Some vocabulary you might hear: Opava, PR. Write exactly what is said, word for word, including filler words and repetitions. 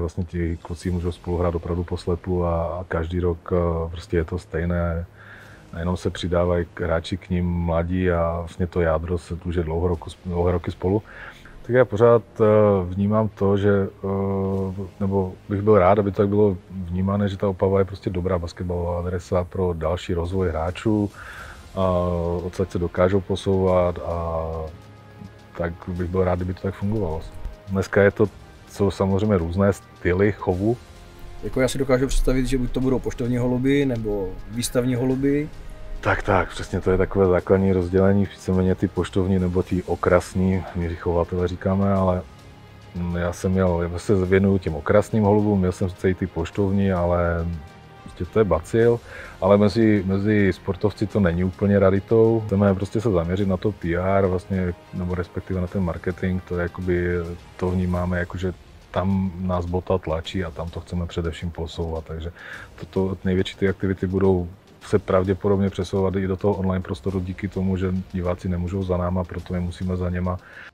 Vlastně ti kluci můžou spolu hrát opravdu poslepu a každý rok prostě je to stejné. Jenom se přidávají hráči k ním mladí a vlastně to jádro se tuže dlouho roku, dlouhé roky spolu. Tak já pořád vnímám to, že, nebo bych byl rád, aby to tak bylo vnímané, že ta Opava je prostě dobrá basketbalová adresa pro další rozvoj hráčů, odsaď se dokážou posouvat a tak bych byl rád, kdyby to tak fungovalo. Dneska je to, jsou samozřejmě různé styly chovu. Jako já si dokážu představit, že buď to budou poštovní holuby nebo výstavní holuby. Tak, tak, přesně to je takové základní rozdělení, víceméně ty poštovní nebo ty okrasní, my chovatele říkáme, ale já jsem měl, já se věnuju těm okrasným holubům, měl jsem sice i ty poštovní, ale prostě to je bacil, ale mezi, mezi sportovci to není úplně raritou. Chceme prostě se zaměřit na to P R, vlastně, nebo respektive na ten marketing, to, jakoby, to vnímáme jako, že tam nás bota tlačí a tam to chceme především posouvat, takže toto, největší ty aktivity budou se pravděpodobně přesouvat i do toho online prostoru díky tomu, že diváci nemůžou za náma, proto my musíme za něma.